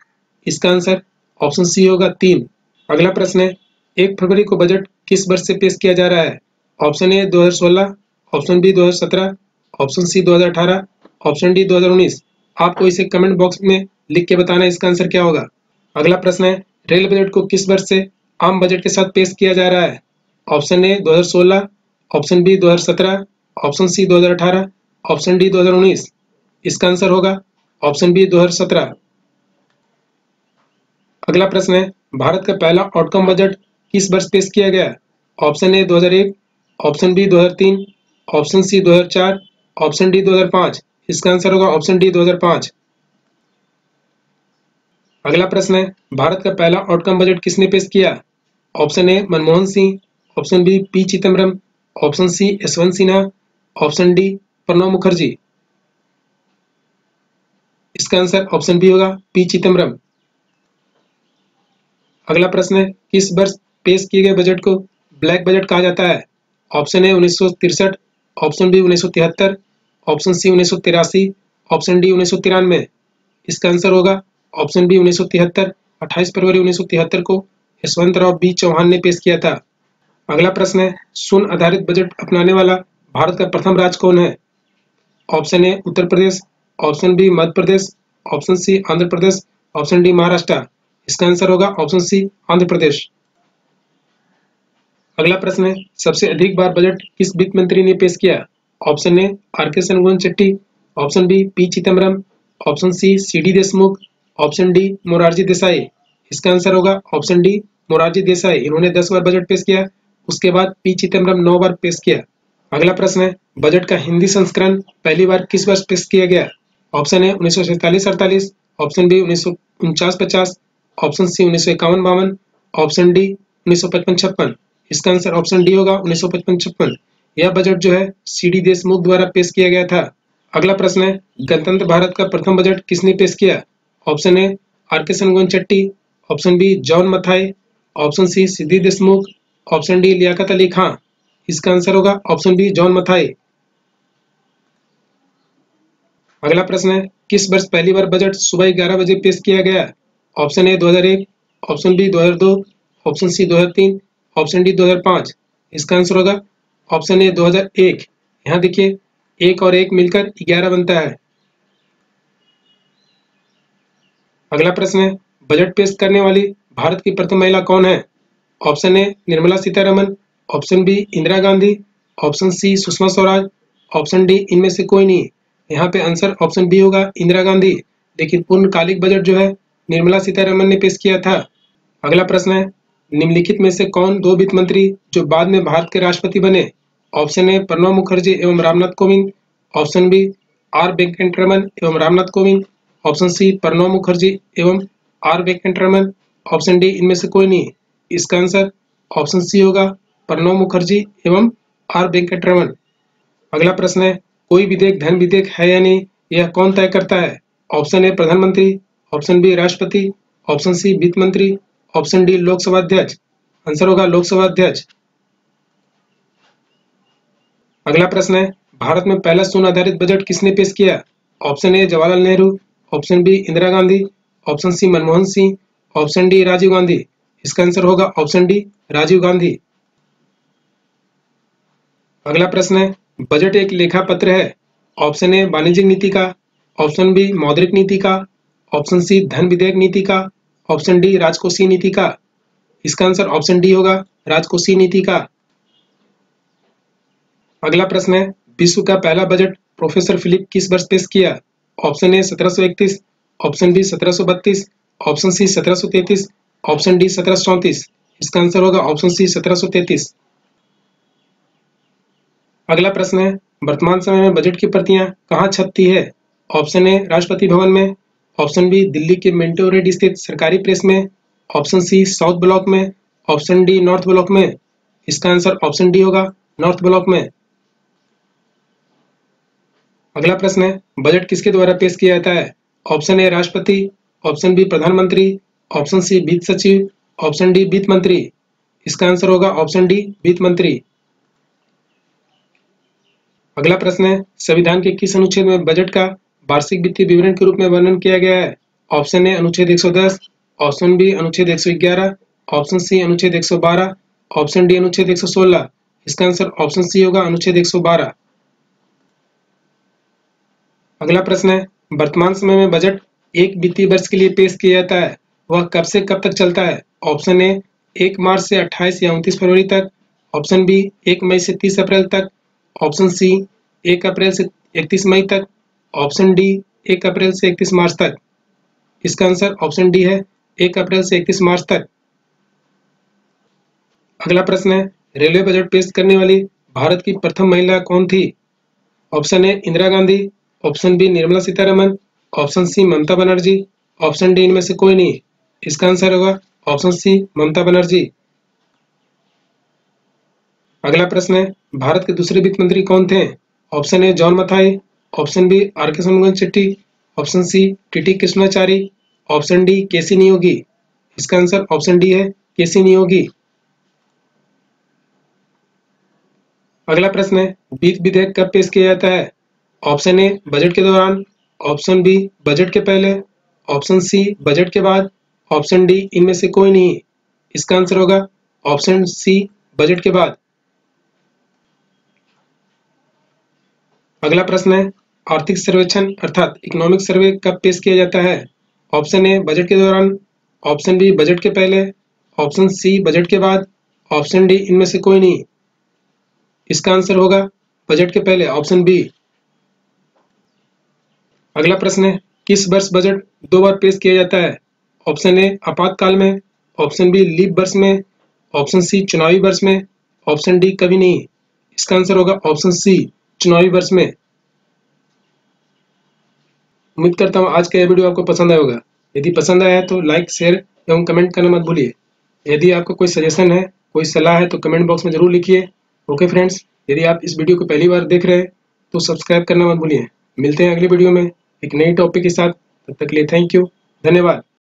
इसका आंसर ऑप्शन सी होगा 3। अगला प्रश्न है, 1 फरवरी को बजट किस वर्ष से पेश किया जा रहा है? Option A 2016, option B 2017, option C 2018, option D 2019। आपको इसे कमेंट बॉक्स में लिख के बताना है इसका आंसर क्या होगा। अगला प्रश्न है, रेल बजट को किस वर्ष से आम बजट के साथ पेश किया जा रहा है? Option A 2016, option B 2017, option C 2018, option D 2019। इसका आंसर होगा ऑप्शन बी 2017। अगला प्रश्न है, भारत का पहला आउटकम बजट किस वर्ष पेश किया गया? Option A 2001, option B 2003, option C 2004, option D 2005। इसका आंसर होगा ऑप्शन डी 2005। अगला प्रश्न है, भारत का पहला आउटकम बजट किसने पेश किया? Option A Manmohan Singh, option B P Chidambaram, option C Yashwant Sinha, option D Pranab Mukherjee. इसका आंसर ऑप्शन बी होगा पी चिदम्बरम। अगला प्रश्न है, किस वर्ष पेश किए गए बजट को ब्लैक बजट कहा जाता है? Option A 1963, option B 1973, option C 1983, option D 1993। इसका आंसर होगा ऑप्शन बी 1973। 28 फरवरी 1973 को यशवंतराव बी चौहान ने पेश किया था। अगला प्रश्न है, शून्य आधारित बजट अपनाने वाला भारत का प्रथम राज्य कौन है? Option A Uttar Pradesh, option B Madhya Pradesh, option C Andhra Pradesh, option D Maharashtra. इसका आंसर होगा ऑप्शन सी आंध्र प्रदेश। अगला प्रश्न है, सबसे अधिक बार बजट किस वित्त मंत्री ने पेश किया? Option A R K Shanmukham Chetty, option B P Chidambaram, option C D Deshmukh, option D Morarji Desai. इसका आंसर होगा ऑप्शन डी मोरारजी देसाई। इन्होंने 10 बार बजट पेश किया, उसके बाद पी चिदम्बरम 9 बार पेश किया। अगला प्रश्न है, बजट का हिंदी संस्करण पहली बार किस वर्ष पेश किया गया? Option A 1947-48, option B 1949-50, option C 1951-52, option D 1955-56। इसका आंसर ऑप्शन डी होगा 1955-56। यह बजट जो है सी डी देशमुख द्वारा पेश किया गया था। अगला प्रश्न है, गणतंत्र भारत का प्रथम बजट किसने पेश किया? Option A R K Shanmukham Chetty, option B John Mathai, option C C D Deshmukh, option D Liaquat Ali Khan. इसका आंसर होगा ऑप्शन बी जॉन मथाई। अगला प्रश्न है, किस वर्ष पहली बार बजट सुबह 11 बजे पेश किया गया? Option A 2001, option B 2002, option C 2003, option D 2005। इसका आंसर होगा ऑप्शन ए 2001। यहाँ देखिए, 1 और 1 मिलकर 11 बनता है। अगला प्रश्न है, बजट पेश करने वाली भारत की प्रथम महिला कौन है? Option A Nirmala Sitharaman, option B Indira Gandhi, option C Sushma Swaraj, option D इनमें से कोई नहीं। यहाँ पे आंसर ऑप्शन बी होगा इंदिरा गांधी, लेकिन पूर्णकालिक बजट जो है निर्मला सीतारमण ने पेश किया था। अगला प्रश्न है, निम्नलिखित में से कौन 2 वित्त मंत्री जो बाद में भारत के राष्ट्रपति बने? ऑप्शन ए प्रणब मुखर्जी एवं Ramnath Kovind, option B R Venkataraman एवं रामनाथ कोविंद, ऑप्शन सी प्रणब मुखर्जी एवं आर वेंकटरमण, ऑप्शन डी इनमें से कोई नहीं। इसका आंसर ऑप्शन सी होगा प्रणब मुखर्जी एवं आर वेंकटरमण। अगला प्रश्न है, कोई विधेयक धन विधेयक है या नहीं, यह कौन तय करता है? ऑप्शन ए प्रधानमंत्री, ऑप्शन बी राष्ट्रपति, ऑप्शन सी वित्त मंत्री, ऑप्शन डी लोकसभा अध्यक्ष। आंसर होगा लोकसभा अध्यक्ष। अगला प्रश्न है, भारत में पहला शून्य आधारित बजट किसने पेश किया? Option A Jawaharlal Nehru, option B Indira Gandhi, option C Manmohan Singh, option D Rajiv Gandhi. इसका आंसर होगा ऑप्शन डी राजीव गांधी। अगला प्रश्न है, बजट एक लेखा पत्र है। ऑप्शन ए वाणिज्यिक नीति का, ऑप्शन बी मौद्रिक नीति का, ऑप्शन सी धन विधेयक नीति का, ऑप्शन डी राजकोषीय नीति का। इसका आंसर ऑप्शन डी होगा राजकोषीय नीति का। अगला प्रश्न है, विश्व का पहला बजट प्रोफेसर फिलिप किस वर्ष पेश किया? Option A 1731, option B 1732, option C 1733, option D 1734। इसका आंसर होगा ऑप्शन सी 1733। अगला प्रश्न है, वर्तमान समय में बजट की प्रतियां कहाँ छपती है? ऑप्शन ए राष्ट्रपति भवन में, ऑप्शन बी दिल्ली के मिंटो रोड स्थित सरकारी प्रेस में, ऑप्शन सी साउथ ब्लॉक में, ऑप्शन डी नॉर्थ ब्लॉक में। इसका आंसर ऑप्शन डी होगा नॉर्थ ब्लॉक में। अगला प्रश्न है, बजट किसके द्वारा पेश किया जाता है? ऑप्शन ए राष्ट्रपति, ऑप्शन बी प्रधानमंत्री, ऑप्शन सी वित्त सचिव, ऑप्शन डी वित्त मंत्री। इसका आंसर होगा ऑप्शन डी वित्त मंत्री। अगला प्रश्न है, संविधान के किस अनुच्छेद में बजट का वार्षिक वित्तीय विवरण के रूप में वर्णन किया गया है? ऑप्शन ए अनुच्छेद 110, ऑप्शन बी अनुच्छेद 111, ऑप्शन सी अनुच्छेद 112, ऑप्शन डी अनुच्छेद 116। इसका आंसर ऑप्शन सी होगा अनुच्छेद 112। अगला प्रश्न है, वर्तमान समय में बजट एक वित्तीय वर्ष के लिए पेश किया जाता है, वह कब से कब तक चलता है? ऑप्शन ए 1 मार्च से 28 या 29 फरवरी तक, ऑप्शन बी 1 मई से 30 अप्रैल तक, ऑप्शन सी 1 अप्रैल से 31 मई तक, ऑप्शन डी 1 अप्रैल से 31 मार्च तक। इसका आंसर ऑप्शन डी है 1 अप्रैल से 31 मार्च तक। अगला प्रश्न है, रेलवे बजट पेश करने वाली भारत की प्रथम महिला कौन थी? Option A Indira Gandhi, option B Nirmala Sitharaman, option C Mamata Banerjee, option D इनमें से कोई नहीं। इसका आंसर होगा ऑप्शन सी ममता बनर्जी। अगला प्रश्न है, भारत के दूसरे वित्त मंत्री कौन थे? Option A John Mathai, option B R K Shanmukham Chetty, option C TT Krishnamachari, option D केसी नियोगी। इसका आंसर ऑप्शन डी है केसी नियोगी। अगला प्रश्न है, वित्त विधेयक कब पेश किया जाता है? ऑप्शन ए बजट के दौरान, ऑप्शन बी बजट के पहले, ऑप्शन सी बजट के बाद, ऑप्शन डी इनमें से कोई नहीं। इसका आंसर होगा ऑप्शन सी बजट के बाद। अगला प्रश्न है, आर्थिक सर्वेक्षण अर्थात इकोनॉमिक सर्वे कब पेश किया जाता है? ऑप्शन ए बजट के दौरान, ऑप्शन बी बजट के पहले, ऑप्शन सी बजट के बाद, ऑप्शन डी इनमें से कोई नहीं। इसका आंसर होगा बजट के पहले, ऑप्शन बी। अगला प्रश्न है, किस वर्ष बजट दो बार पेश किया जाता है? ऑप्शन ए आपातकाल में, ऑप्शन बी लीप वर्ष में, ऑप्शन सी चुनावी वर्ष में, ऑप्शन डी कभी नहीं। इसका आंसर होगा ऑप्शन सी चुनावी वर्ष में। उम्मीद करता हूँ आज का यह वीडियो आपको पसंद आया होगा। यदि पसंद आया है तो लाइक, शेयर एवं कमेंट करना मत भूलिए। यदि आपका कोई सजेशन है, कोई सलाह है तो कमेंट बॉक्स में जरूर लिखिए। ओके फ्रेंड्स, यदि आप इस वीडियो को पहली बार देख रहे हैं तो सब्सक्राइब करना मत भूलिए। मिलते हैं अगले वीडियो में एक नई टॉपिक के साथ। तब तक के लिए थैंक यू, धन्यवाद।